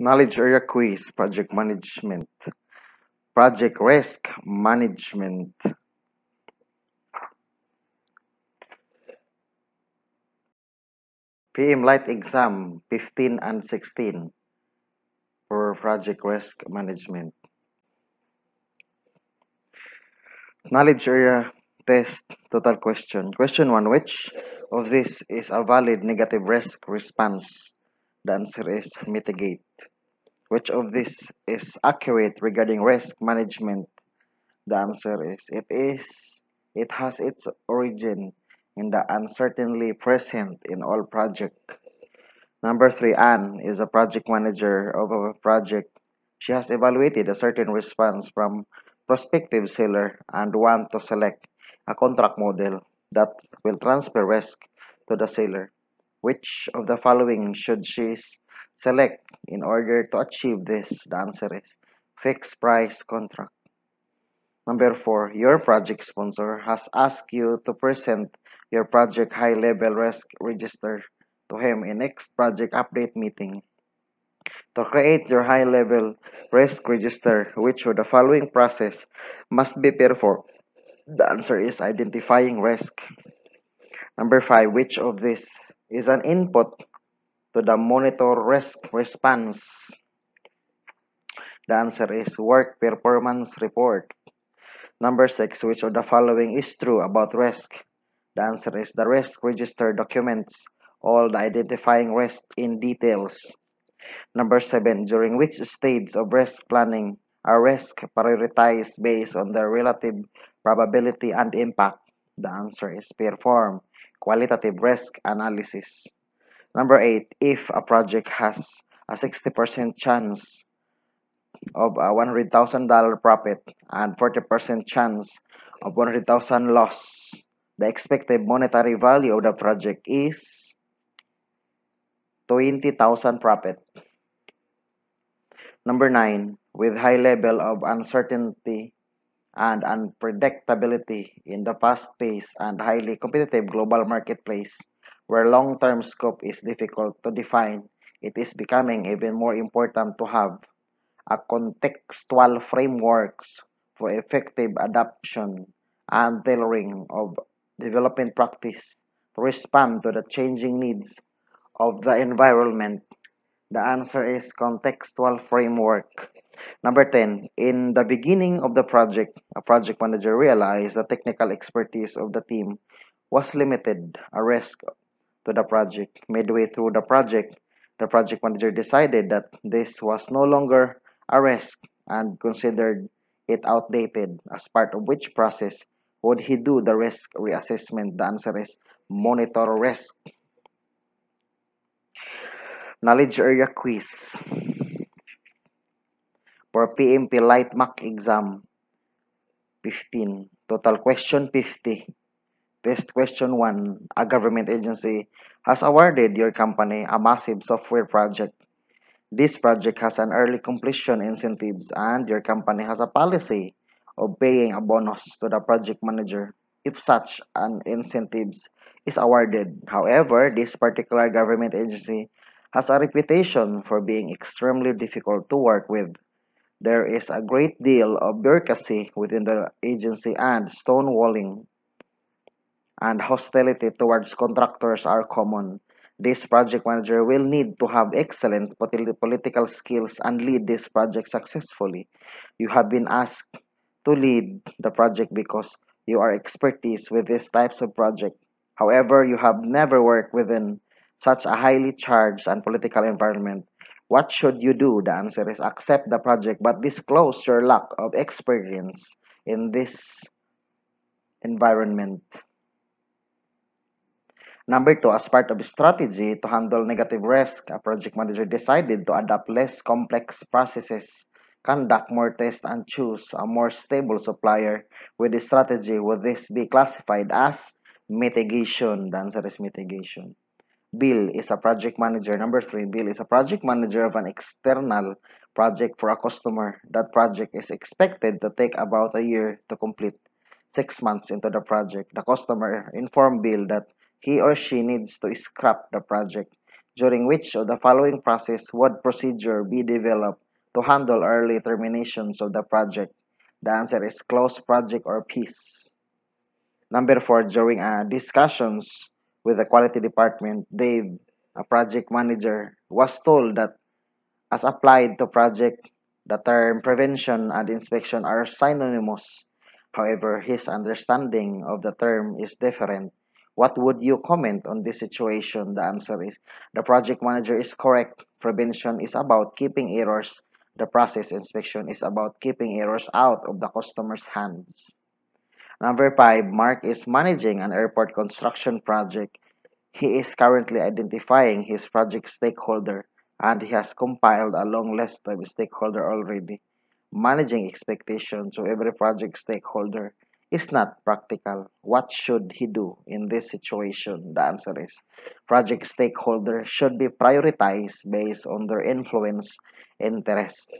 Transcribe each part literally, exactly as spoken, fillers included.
Knowledge Area Quiz, Project Management. Project Risk Management. P M Light Exam fifteen and sixteen for Project Risk Management. Knowledge Area Test Total Question. Question one. Which of this is a valid negative risk response? The answer is mitigate. Which of this is accurate regarding risk management? The answer is it is. It has its origin in the uncertainty present in all projects. Number three. Anne is a project manager of a project. She has evaluated a certain response from prospective seller and want to select a contract model that will transfer risk to the seller. Which of the following should she select in order to achieve this? The answer is fixed price contract. Number four, your project sponsor has asked you to present your project high-level risk register to him in next project update meeting. To create your high-level risk register, which of the following process must be performed? The answer is identifying risk. Number five, which of this is an input to the monitor risk response? The answer is work performance report. Number six, which of the following is true about risk? The answer is the risk register documents all the identifying risk in details. Number seven, during which stage of risk planning are risk prioritized based on their relative probability and impact? The answer is perform qualitative risk analysis. Number eight, if a project has a sixty percent chance of a one hundred thousand dollar profit and forty percent chance of one hundred thousand dollars loss, the expected monetary value of the project is twenty thousand dollars profit. Number nine, with high level of uncertainty and unpredictability in the fast-paced and highly competitive global marketplace where long-term scope is difficult to define, it is becoming even more important to have a contextual frameworks for effective adaptation and tailoring of development practice to respond to the changing needs of the environment. The answer is contextual framework. Number ten, in the beginning of the project, a project manager realized the technical expertise of the team was limited, a risk to the project. Midway through the project, the project manager decided that this was no longer a risk and considered it outdated. As part of which process would he do the risk reassessment? The answer is monitor risk. Knowledge Area Quiz for P M P Light Mac Exam fifteen. Total Question fifty. Test Question one. A government agency has awarded your company a massive software project. This project has an early completion incentives and your company has a policy of paying a bonus to the project manager if such an incentives is awarded. However, this particular government agency has a reputation for being extremely difficult to work with. There is a great deal of bureaucracy within the agency and stonewalling and hostility towards contractors are common. This project manager will need to have excellent political skills and lead this project successfully. You have been asked to lead the project because you are expertise with these types of project. However, you have never worked within such a highly charged and political environment. What should you do? The answer is accept the project but disclose your lack of experience in this environment. Number two, as part of a strategy to handle negative risk, a project manager decided to adopt less complex processes, conduct more tests, and choose a more stable supplier. With this strategy, would this be classified as mitigation? The answer is mitigation. Bill is a project manager. Number three, Bill is a project manager of an external project for a customer. That project is expected to take about a year to complete. Six months into the project, the customer informed Bill that he or she needs to scrap the project. during which of the following process would procedure be developed to handle early terminations of the project? The answer is close project or peace. Number four, during uh, discussions with the quality department, Dave, a project manager, was told that as applied to project, the term prevention and inspection are synonymous. However, his understanding of the term is different. What would you comment on this situation? The answer is the project manager is correct. Prevention is about keeping errors. The process inspection is about keeping errors out of the customer's hands. Number five, Mark is managing an airport construction project. He is currently identifying his project stakeholder, and he has compiled a long list of stakeholders already. Managing expectations of every project stakeholder is not practical. What should he do in this situation? The answer is project stakeholders should be prioritized based on their influence interest.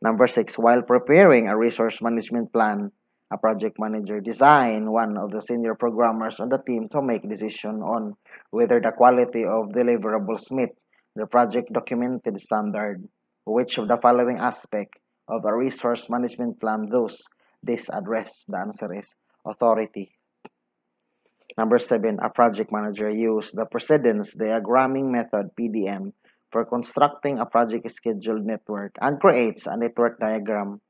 Number six, while preparing a resource management plan, a project manager designed one of the senior programmers on the team to make decision on whether the quality of deliverables meet the project documented standard. Which of the following aspect of a resource management plan does this address? The answer is authority. Number seven, a project manager used the precedence diagramming method P D M for constructing a project scheduled network and creates a network diagram.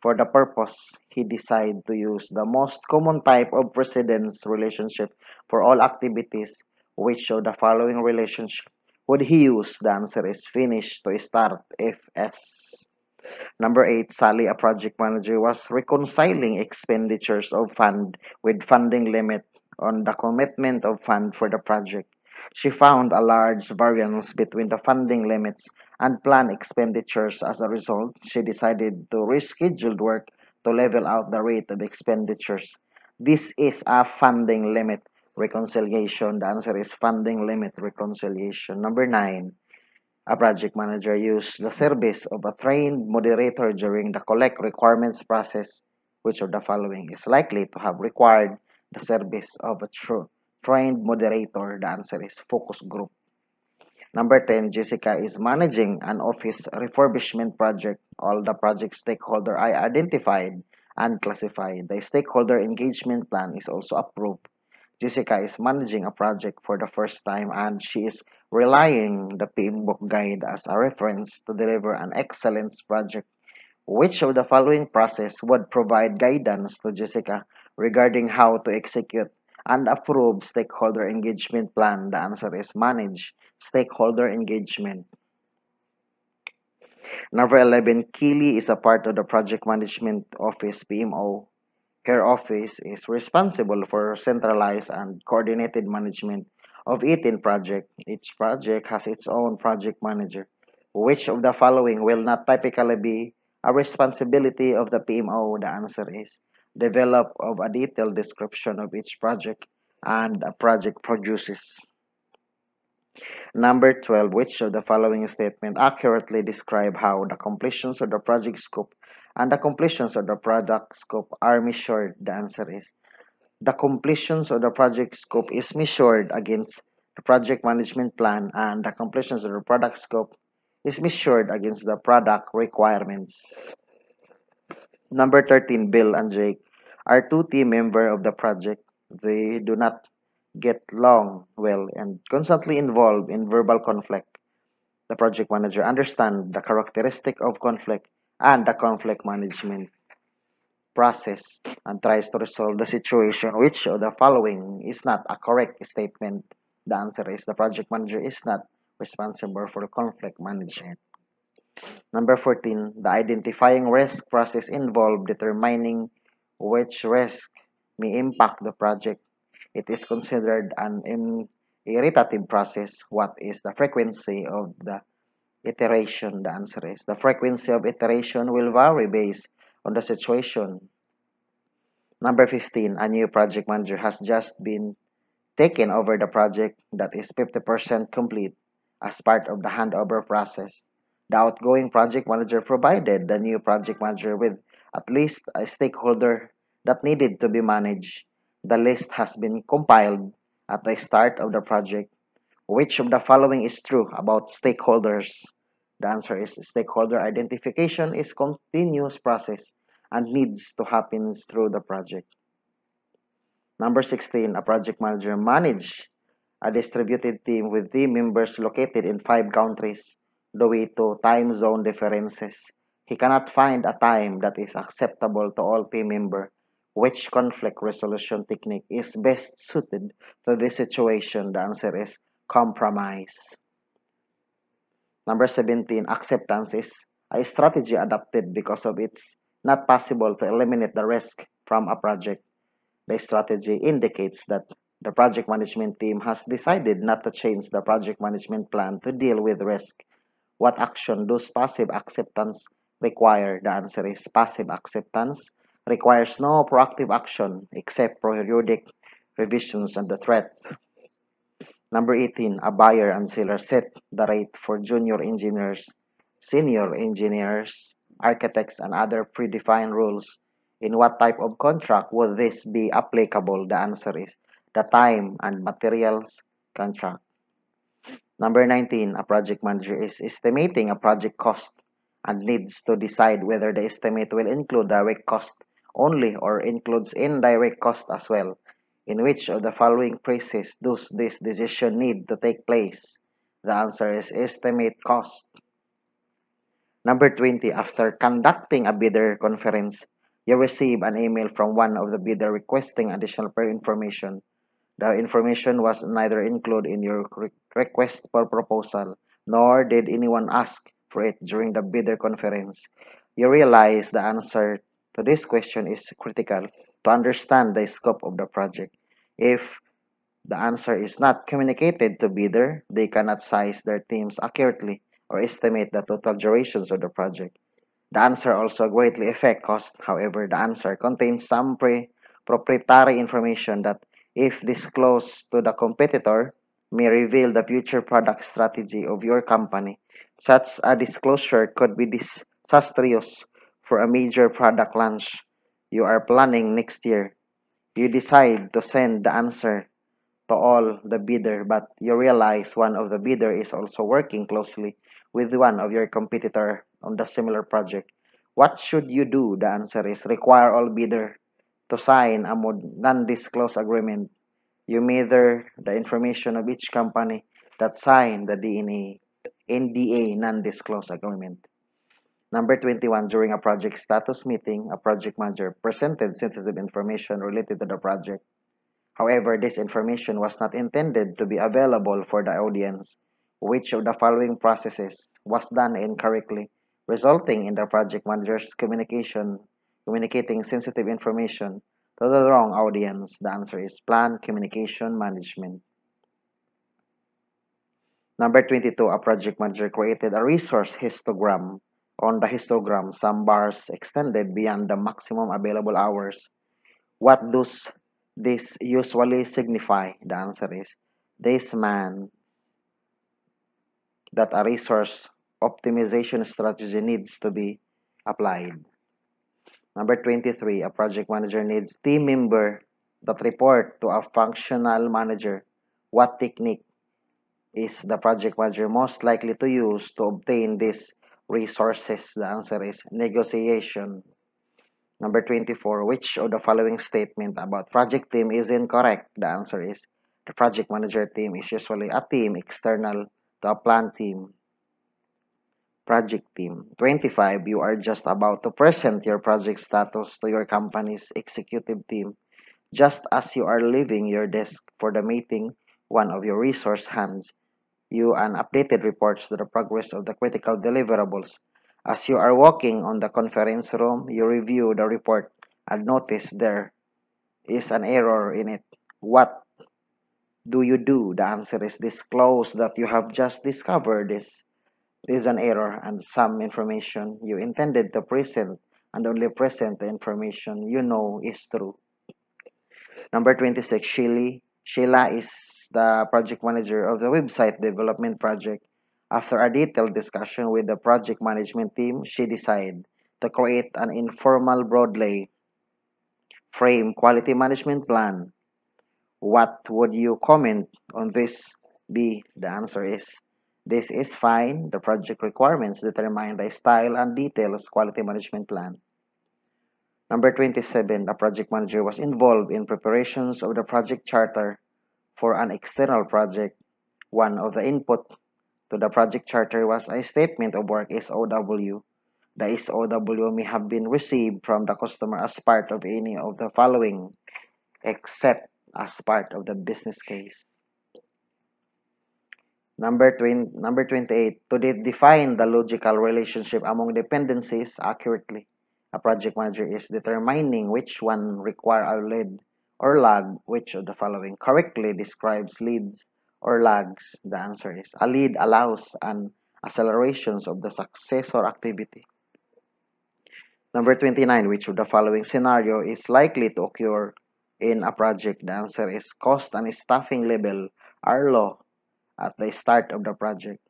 For the purpose, he decided to use the most common type of precedence relationship for all activities. Which of the following relationship would he use? The answer is finish to start, F S. Number eight, Sally, a project manager, was reconciling expenditures of fund with funding limit on the commitment of fund for the project. She found a large variance between the funding limits and planned expenditures. As a result, she decided to reschedule work to level out the rate of expenditures. This is a funding limit reconciliation. The answer is funding limit reconciliation. Number nine, a project manager used the service of a trained moderator during the collect requirements process. Which of the following is likely to have required the service of a true trained moderator? The answer is focus group. Number ten, Jessica is managing an office refurbishment project. All the project stakeholders are identified and classified. The stakeholder engagement plan is also approved. Jessica is managing a project for the first time, and she is relying the P M B O K guide as a reference to deliver an excellence project. Which of the following process would provide guidance to Jessica regarding how to execute and approve stakeholder engagement plan? The answer is manage stakeholder engagement. Number eleven, Keely is a part of the project management office, P M O. Her office is responsible for centralized and coordinated management of eighteen projects. Each project has its own project manager. Which of the following will not typically be a responsibility of the P M O? The answer is develop of a detailed description of each project and a project produces. Number twelve, which of the following statement accurately describe how the completions of the project scope and the completions of the product scope are measured? The answer is the completions of the project scope is measured against the project management plan, and the completions of the product scope is measured against the product requirements. Number thirteen, Bill and Jake are two team members of the project. They do not get along well and constantly involved in verbal conflict. The project manager understands the characteristic of conflict and the conflict management process and tries to resolve the situation. Which of the following is not a correct statement? The answer is the project manager is not responsible for conflict management. Number fourteen, the identifying risk process involved determining which risk may impact the project. It is considered an iterative process. What is the frequency of the iteration? The answer is the frequency of iteration will vary based on the situation. Number fifteen, a new project manager has just been taken over the project that is fifty percent complete. As part of the handover process, the outgoing project manager provided the new project manager with at least a stakeholder that needed to be managed. The list has been compiled at the start of the project. Which of the following is true about stakeholders? The answer is stakeholder identification is a continuous process and needs to happen through the project. Number sixteen, a project manager manages a distributed team with team members located in five countries due to time zone differences. He cannot find a time that is acceptable to all team members. Which conflict resolution technique is best suited to this situation? The answer is compromise. Number seventeen, acceptance is a strategy adopted because of it's not possible to eliminate the risk from a project. The strategy indicates that the project management team has decided not to change the project management plan to deal with risk. What action does passive acceptance require? The answer is passive acceptance requires no proactive action except periodic revisions on the threat. Number eighteen, a buyer and seller set the rate for junior engineers, senior engineers, architects, and other predefined rules. In what type of contract would this be applicable? The answer is the time and materials contract. Number nineteen, a project manager is estimating a project cost and needs to decide whether the estimate will include direct cost only or includes indirect cost as well. In which of the following cases does this decision need to take place? The answer is estimate cost. Number twenty, after conducting a bidder conference, you receive an email from one of the bidder requesting additional information. The information was neither included in your request for proposal, nor did anyone ask for it during the bidder conference. You realize the answer to this question is critical to understand the scope of the project. If the answer is not communicated to bidder, they cannot size their teams accurately or estimate the total durations of the project. The answer also greatly affects cost. However, the answer contains some pre proprietary information that, if disclosed to the competitor, may reveal the future product strategy of your company. Such a disclosure could be disastrous for a major product launch you are planning next year. You decide to send the answer to all the bidder, but you realize one of the bidder is also working closely with one of your competitor on the similar project. What should you do? The answer is require all bidder to sign a non-disclosed agreement. You measure the information of each company that signed the D N A, N D A non-disclosed agreement. Number twenty-one, during a project status meeting, a project manager presented sensitive information related to the project. However, this information was not intended to be available for the audience. Which of the following processes was done incorrectly, resulting in the project manager's communication communicating sensitive information to the wrong audience? The answer is plan communication management. Number twenty-two, a project manager created a resource histogram. On the histogram, some bars extended beyond the maximum available hours. What does this usually signify? The answer is this man that a resource optimization strategy needs to be applied. Number twenty-three, a project manager needs team member that report to a functional manager. What technique is the project manager most likely to use to obtain this resources? The answer is negotiation. Number twenty-four, which of the following statement about project team is incorrect? The answer is the project manager team is usually a team external to a plan team, project team. twenty-five, you are just about to present your project status to your company's executive team. Just as you are leaving your desk for the meeting, one of your resource hands you an updated reports to the progress of the critical deliverables. As you are walking on the conference room, you review the report and notice there is an error in it. What do you do? The answer is disclose that you have just discovered this is an error and some information you intended to present, and only present the information you know is true. Number twenty-six, Sheila, Sheila is the project manager of the website development project. After a detailed discussion with the project management team, she decided to create an informal broadly frame quality management plan. What would you comment on this B. The answer is, this is fine. The project requirements determine the style and details quality management plan. Number twenty-seven, the project manager was involved in preparations of the project charter for an external project. One of the input to the project charter was a statement of work S O W. The S O W may have been received from the customer as part of any of the following, except as part of the business case. Number, twenty, number twenty-eight, to define the logical relationship among dependencies accurately. A project manager is determining which one require a lead or lag, which of the following correctly describes leads or lags. The answer is, a lead allows an acceleration of the successor activity. Number twenty-nine, which of the following scenario is likely to occur in a project? The answer is, cost and staffing level are low at the start of the project.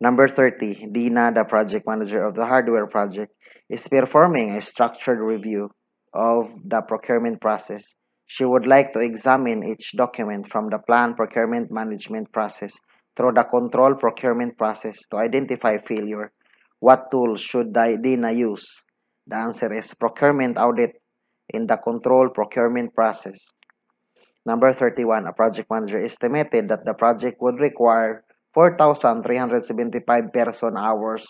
Number thirty, Dina, the project manager of the hardware project, is performing a structured review of the procurement process. She would like to examine each document from the plan procurement management process through the control procurement process to identify failure. What tools should Dina use? The answer is, procurement audit in the control procurement process. Number thirty-one, a project manager estimated that the project would require four thousand three hundred seventy-five person-hours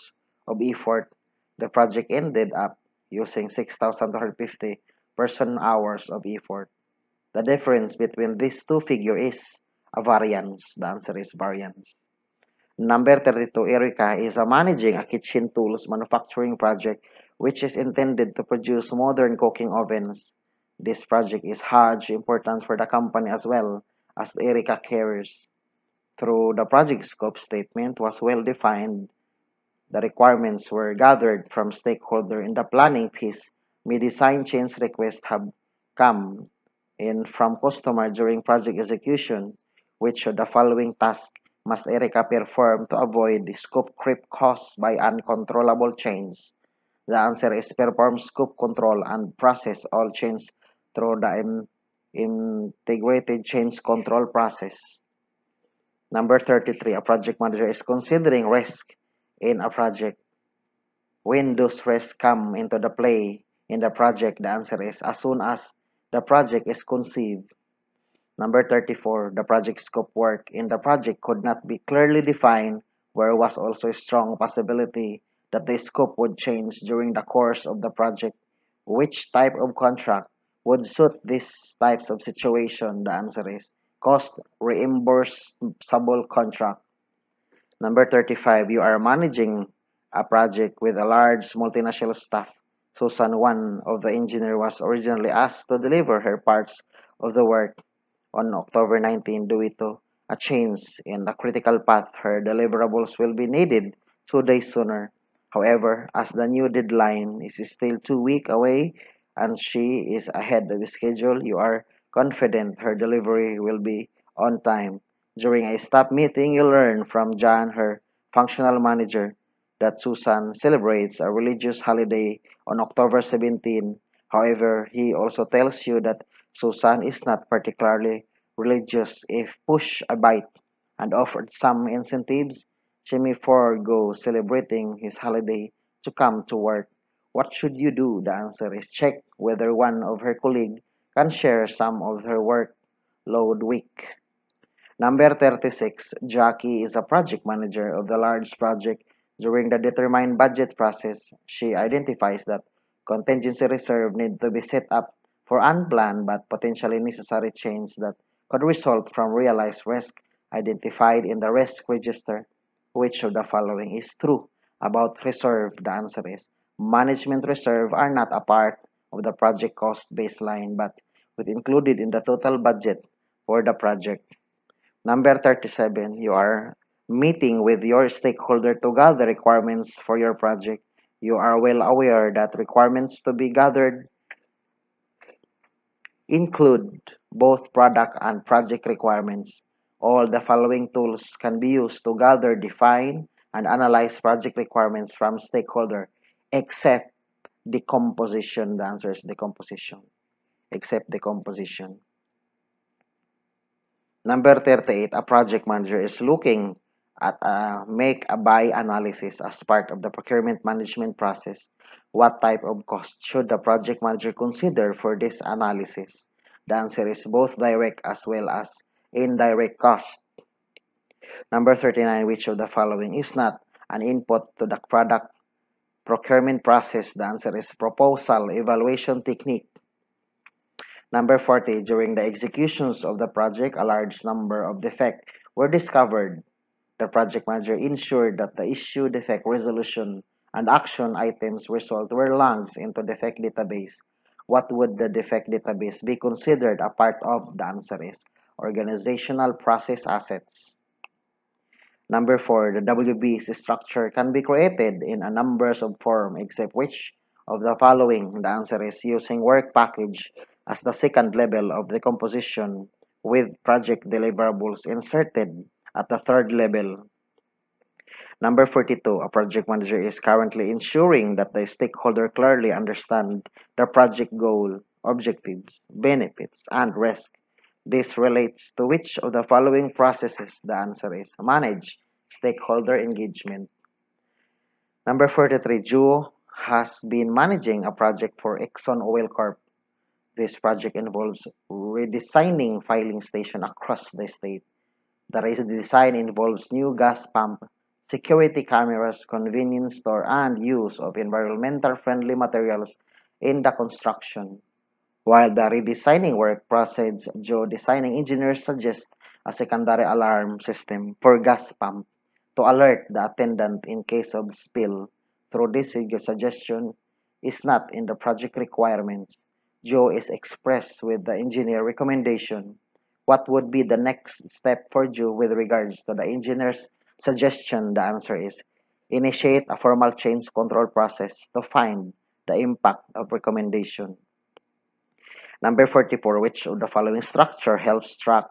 of effort. The project ended up using six thousand two hundred fifty person-hours of effort. The difference between these two figures is a variance. The answer is variance. Number thirty-two, Erica is a managing a kitchen tools manufacturing project which is intended to produce modern cooking ovens. This project is huge importance for the company as well as Erica cares. Through the project scope statement was well defined. The requirements were gathered from stakeholders in the planning phase. May design change requests have come in from customer during project execution, which of the following task must Erica perform to avoid the scope creep caused by uncontrollable change? The answer is, perform scope control and process all change through the integrated change control process. Number thirty-three, a project manager is considering risk in a project. When does risk come into the play in the project? The answer is, as soon as the project is conceived. Number thirty-four, the project scope work in the project could not be clearly defined, where was also a strong possibility that the scope would change during the course of the project. Which type of contract would suit these types of situation? The answer is, cost reimbursable contract. Number thirty-five, you are managing a project with a large multinational staff. Susan, one of the engineers, was originally asked to deliver her parts of the work on October nineteenth due to a change in the critical path. Her deliverables will be needed two days sooner. However, as the new deadline is still two weeks away and she is ahead of the schedule, you are confident her delivery will be on time. During a staff meeting, you learn from John, her functional manager, that Susan celebrates a religious holiday on October seventeenth. However, he also tells you that Susan is not particularly religious. If pushed a bit and offered some incentives, she may forego celebrating his holiday to come to work. What should you do? The answer is, check whether one of her colleagues can share some of her workload week. Number thirty-six, Jackie is a project manager of the large project. During the determined budget process, she identifies that contingency reserve need to be set up for unplanned but potentially necessary change that could result from realized risk identified in the risk register. Which of the following is true about reserve? The answer is, management reserve are not a part of the project cost baseline, but with included in the total budget for the project. Number thirty-seven, you are meeting with your stakeholder to gather requirements for your project. You are well aware that requirements to be gathered include both product and project requirements. All the following tools can be used to gather, define, and analyze project requirements from stakeholder, except decomposition. The answer is decomposition. Except decomposition. Number thirty-eight, a project manager is looking at a make a buy analysis as part of the procurement management process. What type of cost should the project manager consider for this analysis? The answer is both direct as well as indirect cost. Number thirty-nine, which of the following is not an input to the product procurement process? The answer is proposal, evaluation technique. Number forty, during the executions of the project, a large number of defects were discovered. The project manager ensured that the issue, defect resolution, and action items result were logged into defect database. What would the defect database be considered a part of? The answer is organizational process assets. Number four, the W B S structure can be created in a numbers of form except which of the following? The answer is using work package as the second level of the composition with project deliverables inserted at the third level. Number forty-two, a project manager is currently ensuring that the stakeholder clearly understand the project goal, objectives, benefits, and risk. This relates to which of the following processes? The answer is manage stakeholder engagement. Number forty-three, Joe has been managing a project for Exxon Oil Corp. This project involves redesigning filling station across the state. The redesign involves new gas pump, security cameras, convenience store, and use of environmental friendly materials in the construction. While the redesigning work proceeds, Joe designing engineers suggest a secondary alarm system for gas pump to alert the attendant in case of spill. Through this suggestion is not in the project requirements. Joe is expressed with the engineer recommendation. What would be the next step for Joe with regards to the engineer's suggestion? The answer is initiate a formal change control process to find the impact of recommendation. Number forty-four, which of the following structure helps track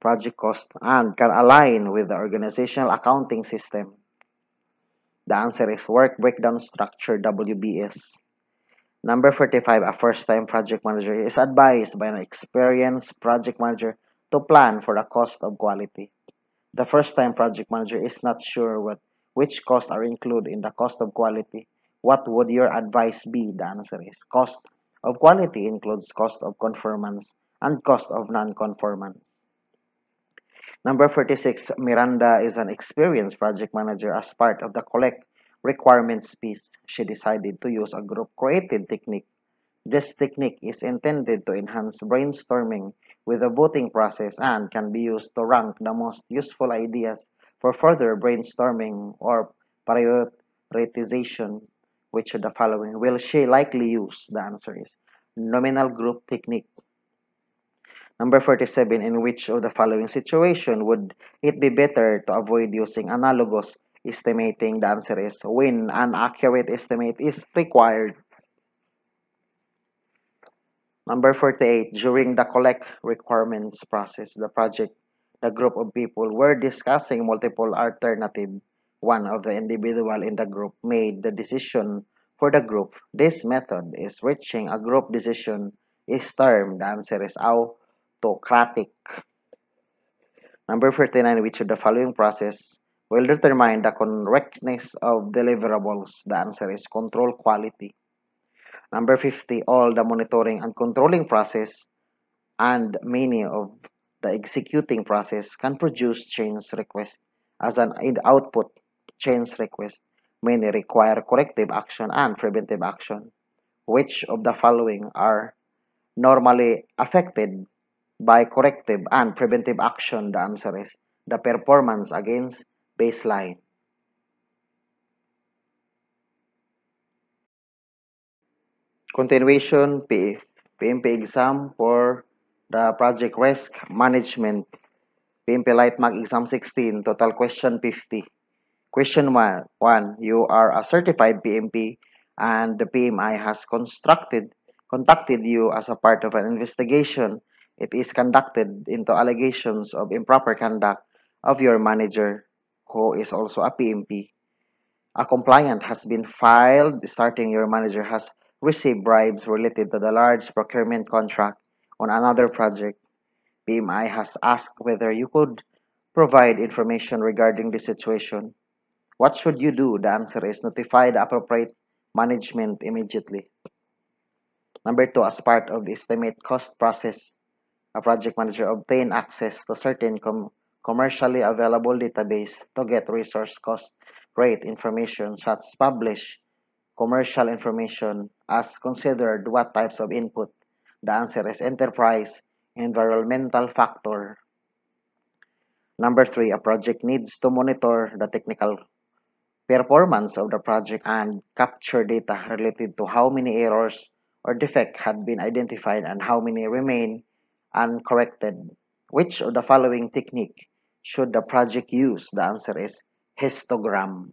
project cost and can align with the organizational accounting system? The answer is work breakdown structure, W B S. Number forty-five, a first-time project manager is advised by an experienced project manager to plan for the cost of quality. The first-time project manager is not sure what which costs are included in the cost of quality. What would your advice be? The answer is cost of quality includes cost of conformance and cost of non-conformance. Number forty-six, Miranda is an experienced project manager. As part of the collect requirements piece, she decided to use a group created technique. This technique is intended to enhance brainstorming with a voting process and can be used to rank the most useful ideas for further brainstorming or prioritization. Which of the following will she likely use? The answer is nominal group technique. Number forty-seven, in which of the following situation would it be better to avoid using analogous estimating? The answer is when an accurate estimate is required. Number forty-eight, during the collect requirements process, the project, the group of people were discussing multiple alternatives. One of the individual in the group made the decision for the group. This method is reaching a group decision is termed. The answer is autocratic. Number forty-nine, which of the following process will determine the correctness of deliverables? The answer is control quality. Number fifty, all the monitoring and controlling process and many of the executing process can produce change request as an output. Change request many require corrective action and preventive action. Which of the following are normally affected by corrective and preventive action? The answer is the performance against baseline. Continuation P M P exam for the project risk management. P M P Light Mag exam sixteen, total question fifty. Question one, one you are a certified P M P and the P M I has constructed contacted you as a part of an investigation. It is conducted into allegations of improper conduct of your manager, who is also a P M P. A complaint has been filed starting your manager has received bribes related to the large procurement contract on another project. P M I has asked whether you could provide information regarding the situation. What should you do? The answer is notify the appropriate management immediately. Number two, as part of the estimate cost process, a project manager obtains access to certain com commercially available database to get resource cost rate information, such as published commercial information as considered what types of input. The answer is enterprise environmental factor. Number three, a project needs to monitor the technical performance of the project and capture data related to how many errors or defects had been identified and how many remain uncorrected. Which of the following technique should the project use? The answer is histogram.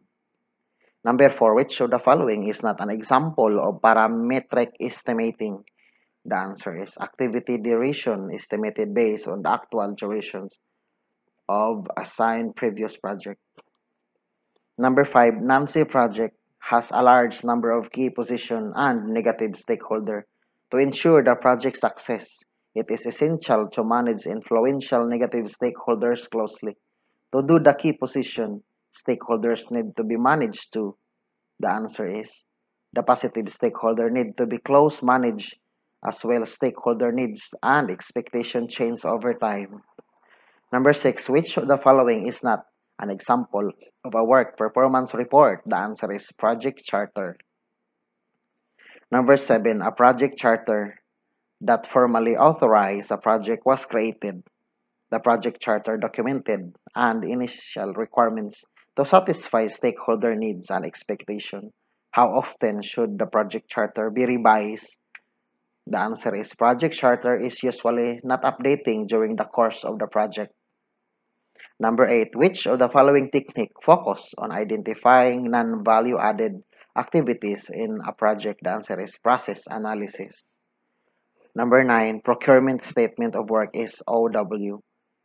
Number four, which of the following is not an example of parametric estimating? The answer is activity duration estimated based on the actual durations of assigned previous project. Number five, N A M C project has a large number of key position and negative stakeholder. To ensure the project success, it is essential to manage influential negative stakeholders closely. To do the key position, stakeholders need to be managed to. The answer is the positive stakeholder need to be close managed as well as stakeholder needs and expectation change over time. Number six, which of the following is not an example of a work performance report? The answer is project charter. Number seven, a project charter that formally authorized a project was created. The project charter documented and initial requirements to satisfy stakeholder needs and expectation. How often should the project charter be revised? The answer is project charter is usually not updating during the course of the project. Number eight, which of the following technique focus on identifying non-value added activities in a project? The answer is process analysis. Number nine, procurement statement of work is O W.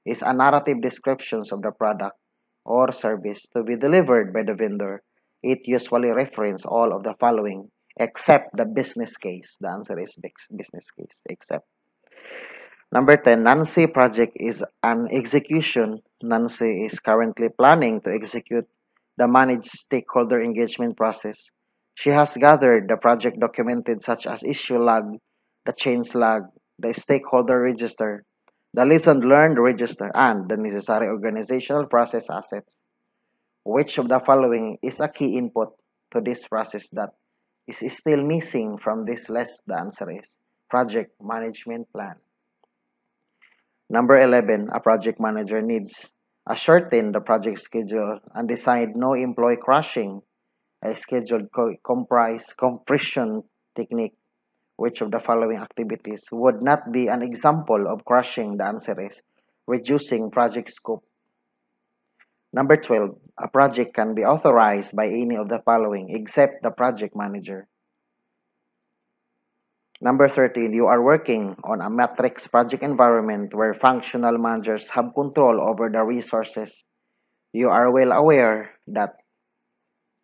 Is a narrative description of the product or service to be delivered by the vendor. It usually references all of the following except the business case. The answer is business case except. Number ten, N A M C project is an execution. N A M C is currently planning to execute the managed stakeholder engagement process. She has gathered the project documented such as issue log, the change log, the stakeholder register, the lesson learned register, and the necessary organizational process assets. Which of the following is a key input to this process that is still missing from this list? The answer is project management plan. Number eleven, a project manager needs to shorten the project schedule and decide no employee crushing, a scheduled co comprise compression technique. Which of the following activities would not be an example of crushing? The answer is reducing project scope. Number twelve, a project can be authorized by any of the following except the project manager. Number thirteen, you are working on a matrix project environment where functional managers have control over the resources. You are well aware that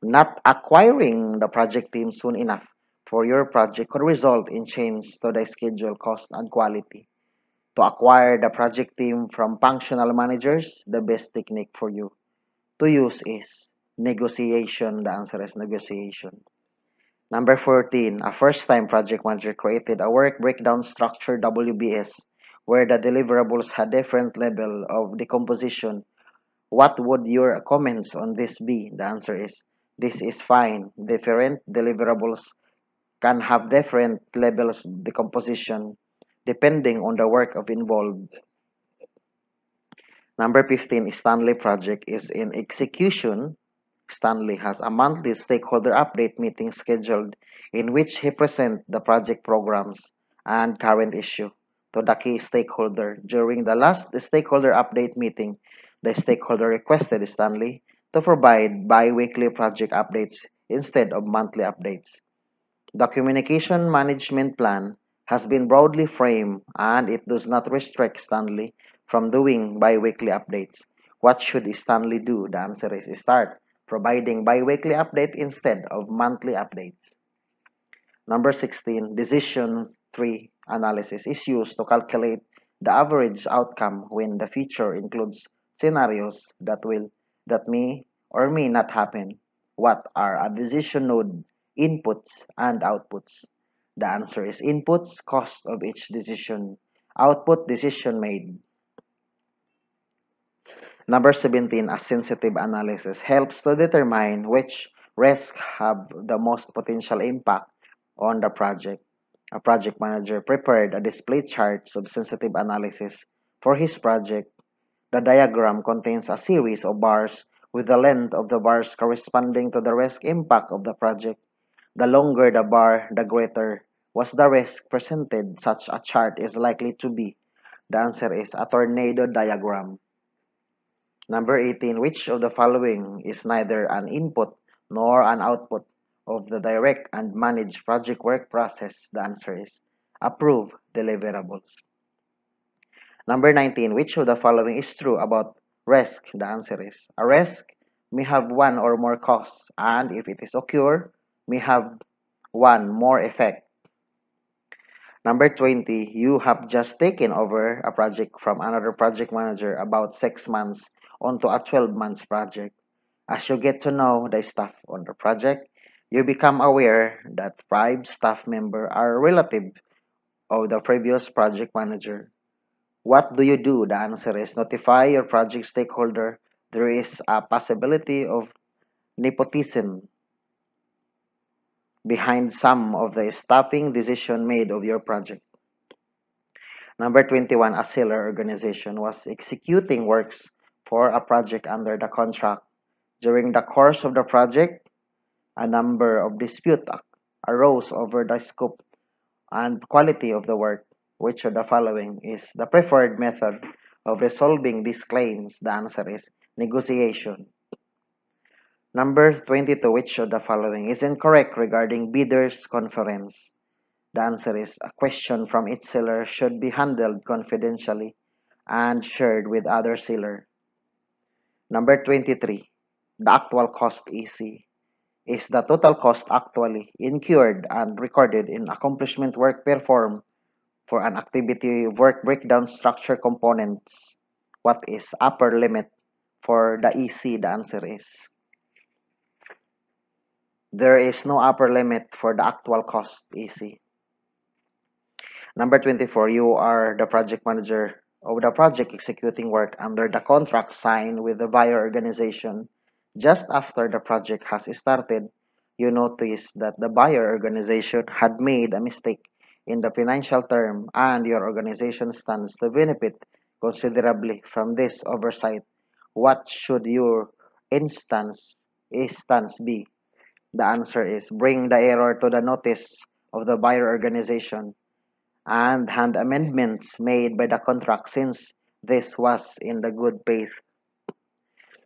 not acquiring the project team soon enough for your project could result in change to the schedule, cost, and quality. To acquire the project team from functional managers, the best technique for you to use is negotiation. The answer is negotiation. Number fourteen, a first-time project manager created a work breakdown structure W B S where the deliverables had different level of decomposition. What would your comments on this be? The answer is, this is fine. Different deliverables can have different levels of decomposition depending on the work of involved. Number fifteen, Stanley project is in execution. Stanley has a monthly stakeholder update meeting scheduled in which he presents the project programs and current issue to the key stakeholder. During the last stakeholder update meeting, the stakeholder requested Stanley to provide bi-weekly project updates instead of monthly updates. The communication management plan has been broadly framed and it does not restrict Stanley from doing bi-weekly updates. What should Stanley do? The answer is start providing bi-weekly update instead of monthly updates. Number sixteen, decision tree analysis is used to calculate the average outcome when the feature includes scenarios that will that may or may not happen. What are a decision node inputs and outputs? The answer is inputs, cost of each decision; output, decision made. Number seventeen, a sensitive analysis helps to determine which risks have the most potential impact on the project. A project manager prepared a display chart of sensitive analysis for his project. The diagram contains a series of bars with the length of the bars corresponding to the risk impact of the project. The longer the bar, the greater was the risk presented such a chart is likely to be. The answer is a tornado diagram. Number eighteen, which of the following is neither an input nor an output of the direct and managed project work process? The answer is approve deliverables. Number nineteen, which of the following is true about risk? The answer is a risk may have one or more causes, and if it is occur, may have one more effect. Number twenty, you have just taken over a project from another project manager about six months onto a twelve months project. As you get to know the staff on the project, you become aware that five staff members are relative of the previous project manager. What do you do? The answer is notify your project stakeholder there is a possibility of nepotism behind some of the staffing decision made of your project. Number twenty-one, a seller organization was executing works for a project under the contract. During the course of the project, a number of disputes arose over the scope and quality of the work. Which of the following is the preferred method of resolving these claims? The answer is negotiation. Number twenty-two, which of the following is incorrect regarding bidders' conference? The answer is a question from each seller should be handled confidentially and shared with other seller. Number twenty-three, the actual cost E C is the total cost actually incurred and recorded in accomplishment work performed for an activity work breakdown structure components. What is upper limit for the E C? The answer is there is no upper limit for the actual cost E C. Number twenty-four, you are the project manager of the project executing work under the contract signed with the buyer organization. Just after the project has started, you notice that the buyer organization had made a mistake in the financial term, and your organization stands to benefit considerably from this oversight. What should your instance, instance be? The answer is bring the error to the notice of the buyer organization and hand amendments made by the contract, since this was in the good faith.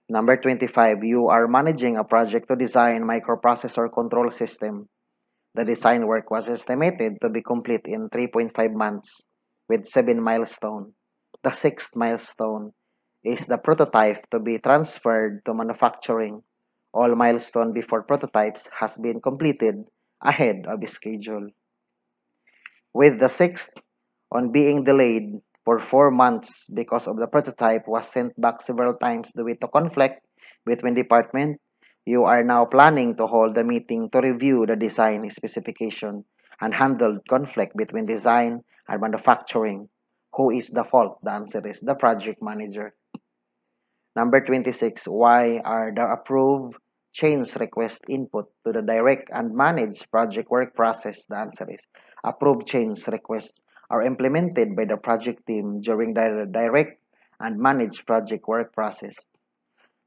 Number twenty-five, you are managing a project to design microprocessor control system. The design work was estimated to be complete in three point five months with seven milestones. The sixth milestone is the prototype to be transferred to manufacturing. All milestones before prototypes has been completed ahead of schedule, with the sixth on being delayed for four months because of the prototype was sent back several times due to conflict between departments. You are now planning to hold a meeting to review the design specification and handle conflict between design and manufacturing. Who is the fault? The answer is the project manager. Number twenty-six, why are the approved change request input to the direct and managed project work process? The answer is approved change requests are implemented by the project team during the direct and managed project work process.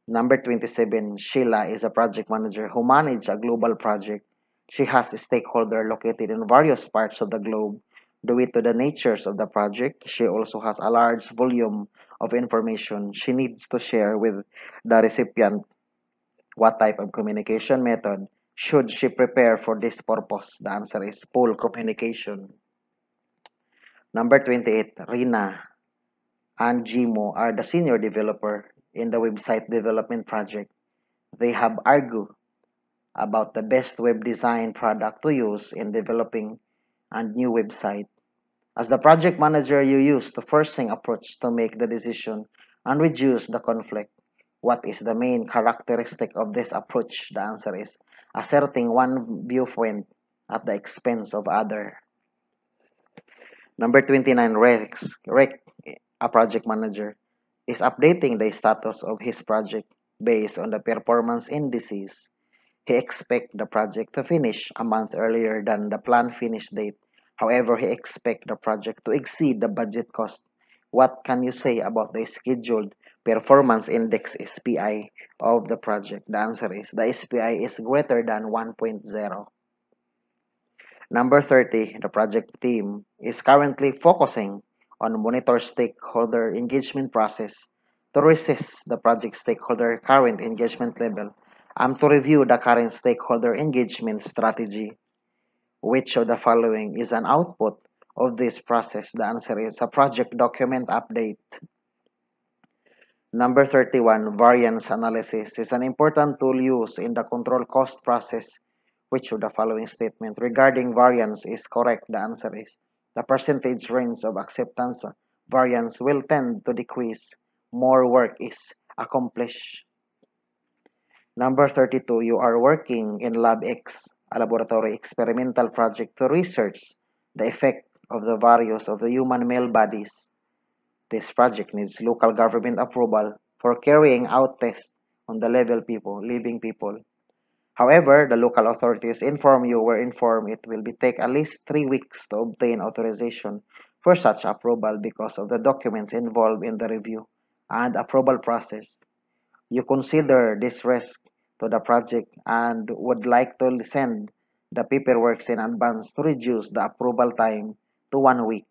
Number twenty-seven, Sheila is a project manager who manages a global project. She has stakeholders located in various parts of the globe. Due to the natures of the project, she also has a large volume of information she needs to share with the recipient. What type of communication method should she prepare for this purpose? The answer is pool communication. Number twenty-eight, Rina and Jimo are the senior developer in the website development project. They have argued about the best web design product to use in developing a new website. As the project manager, you use the forcing approach to make the decision and reduce the conflict. What is the main characteristic of this approach? The answer is asserting one viewpoint at the expense of other. Number twenty-nine, R E C, a project manager, is updating the status of his project based on the performance indices. He expects the project to finish a month earlier than the planned finish date. However, he expects the project to exceed the budget cost. What can you say about the scheduled performance index S P I of the project? The answer is the S P I is greater than one point zero. Number thirty, the project team is currently focusing on monitor stakeholder engagement process to assess the project stakeholder current engagement level and to review the current stakeholder engagement strategy. Which of the following is an output of this process? The answer is a project document update. Number thirty-one, variance analysis is an important tool used in the control cost process. Which of the following statement regarding variance is correct? The answer is the percentage range of acceptance variance will tend to decrease. More work is accomplished. Number thirty-two, you are working in Lab X, a laboratory experimental project to research the effect of the various of the human male bodies. This project needs local government approval for carrying out tests on the level people, living people. However, the local authorities inform you were informed it will be take at least three weeks to obtain authorization for such approval because of the documents involved in the review and approval process. You consider this risk to the project and would like to send the paperwork in advance to reduce the approval time to one week.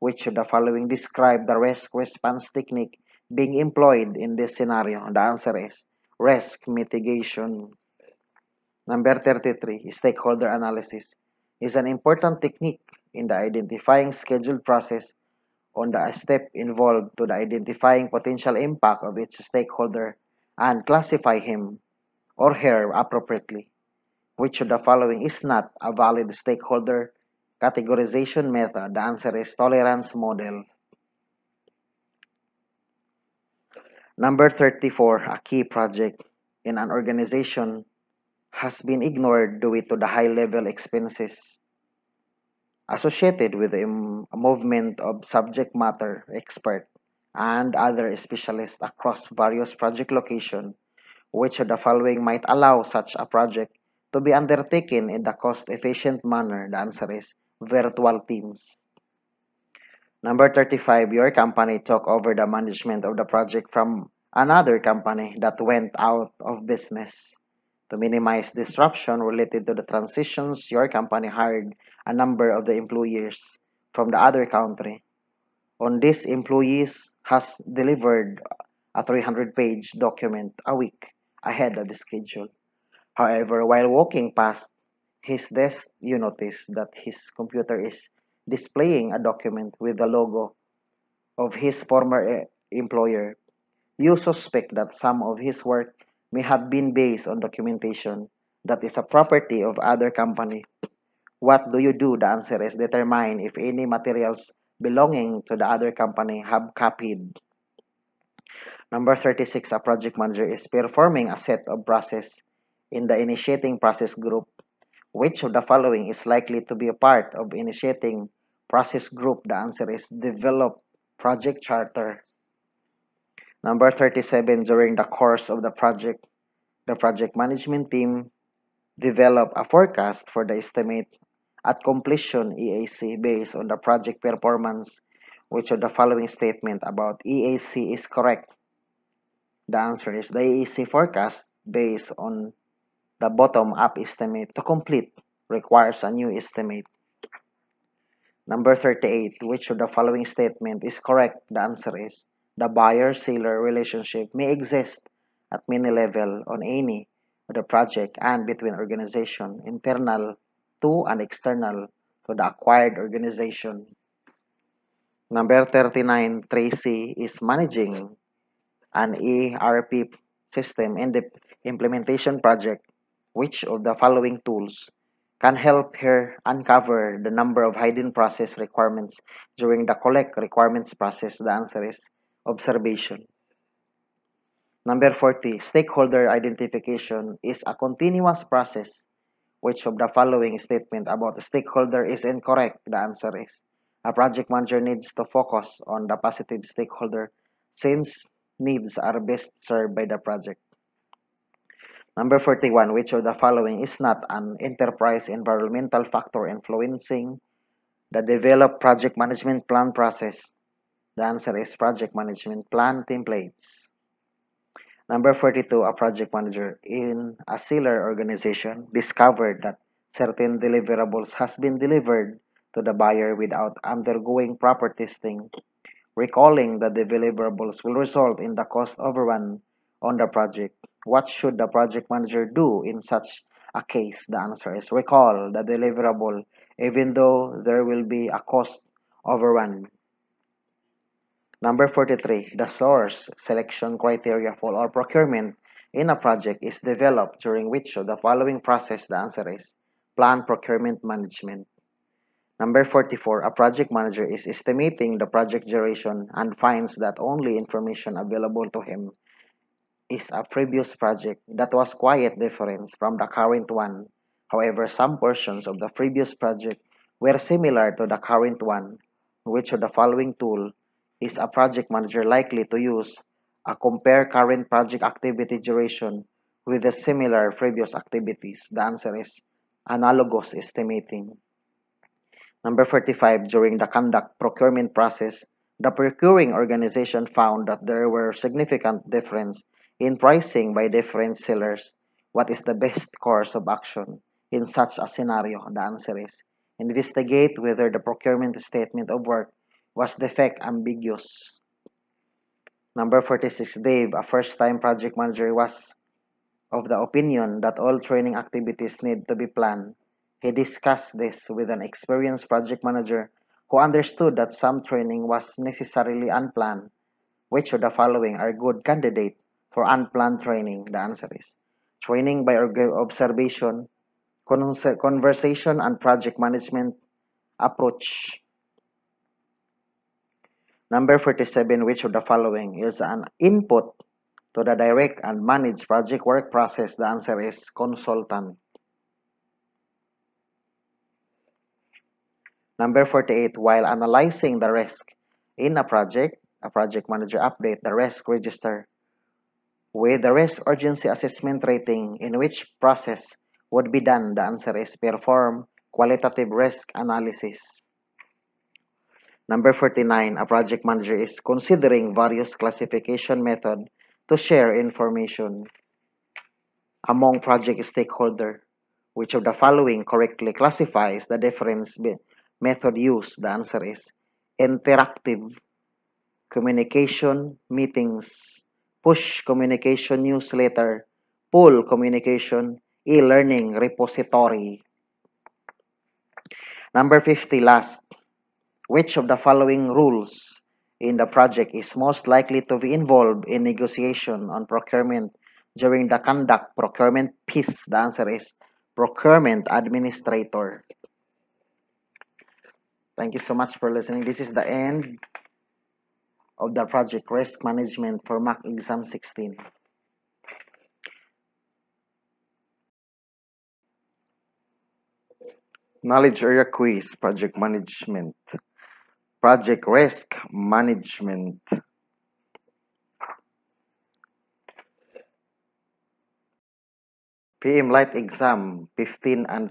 Which of the following describe the risk response technique being employed in this scenario? The answer is risk mitigation. Number thirty-three, stakeholder analysis is an important technique in the identifying scheduled process on the step involved to the identifying potential impact of each stakeholder and classify him or her appropriately. Which of the following is not a valid stakeholder categorization method? The answer is tolerance model. Number thirty-four, a key project in an organization has been ignored due to the high-level expenses associated with the movement of subject matter expert and other specialists across various project locations. Which of the following might allow such a project to be undertaken in the cost-efficient manner? The answer is virtual teams. Number thirty-five, your company took over the management of the project from another company that went out of business. To minimize disruption related to the transitions, your company hired a number of the employees from the other country. On this, employees has delivered a three hundred page document a week ahead of the schedule. However, while walking past his desk, you notice that his computer is displaying a document with the logo of his former employer. You suspect that some of his work may have been based on documentation that is a property of other company. What do you do? The answer is determine if any materials belonging to the other company have copied. Number thirty-six, a project manager is performing a set of process in the initiating process group. Which of the following is likely to be a part of initiating process group? The answer is develop project charter. Number thirty-seven, during the course of the project, the project management team developed a forecast for the estimate at completion E A C based on the project performance. Which of the following statement about E A C is correct? The answer is the E A C forecast based on the bottom-up estimate to complete requires a new estimate. Number thirty-eight, which of the following statement is correct? The answer is the buyer-seller relationship may exist at many levels on any of the project and between organizations internal to and external to the acquired organization. Number thirty-nine, Tracy is managing an E R P system in the implementation project. Which of the following tools can help her uncover the number of hidden process requirements during the collect requirements process? The answer is observation. Number forty, stakeholder identification is a continuous process. Which of the following statement about the stakeholder is incorrect? The answer is a project manager needs to focus on the positive stakeholder since needs are best served by the project. Number forty-one, which of the following is not an enterprise environmental factor influencing the developed project management plan process? The answer is project management plan templates. Number forty-two, a project manager in a seller organization discovered that certain deliverables has been delivered to the buyer without undergoing proper testing. Recalling that the deliverables will result in the cost overrun on the project. What should the project manager do in such a case? The answer is recall the deliverable even though there will be a cost overrun. Number forty-three, the source selection criteria for all procurement in a project is developed during which of the following process? The answer is plan procurement management. Number forty-four, a project manager is estimating the project duration and finds that only information available to him is a previous project that was quite different from the current one. However, some portions of the previous project were similar to the current one. Which of the following tool is a project manager likely to use? A compare current project activity duration with the similar previous activities. The answer is analogous estimating. Number forty-five, during the conduct procurement process, the procuring organization found that there were significant differences in pricing by different sellers. What is the best course of action in such a scenario? The answer is investigate whether the procurement statement of work was the fact ambiguous. Number forty-six, Dave, a first-time project manager, was of the opinion that all training activities need to be planned. He discussed this with an experienced project manager who understood that some training was necessarily unplanned. Which of the following are good candidates for unplanned training? The answer is training by observation, conversation, and project management approach. Number forty-seven, which of the following is an input to the direct and managed project work process? The answer is consultant. Number forty-eight, while analyzing the risk in a project, a project manager updates the risk register with the risk urgency assessment rating. In which process would be done? The answer is perform qualitative risk analysis. Number forty-nine, a project manager is considering various classification methods to share information among project stakeholders. Which of the following correctly classifies the difference method used? The answer is interactive communication meetings, push communication newsletter, pull communication e-learning repository. Number fifty, last. Which of the following rules in the project is most likely to be involved in negotiation on procurement during the conduct procurement piece? The answer is procurement administrator. Thank you so much for listening. This is the end of the project risk management for M A C Exam sixteen. Knowledge area quiz, project management. Project risk management. P M Light Exam fifteen and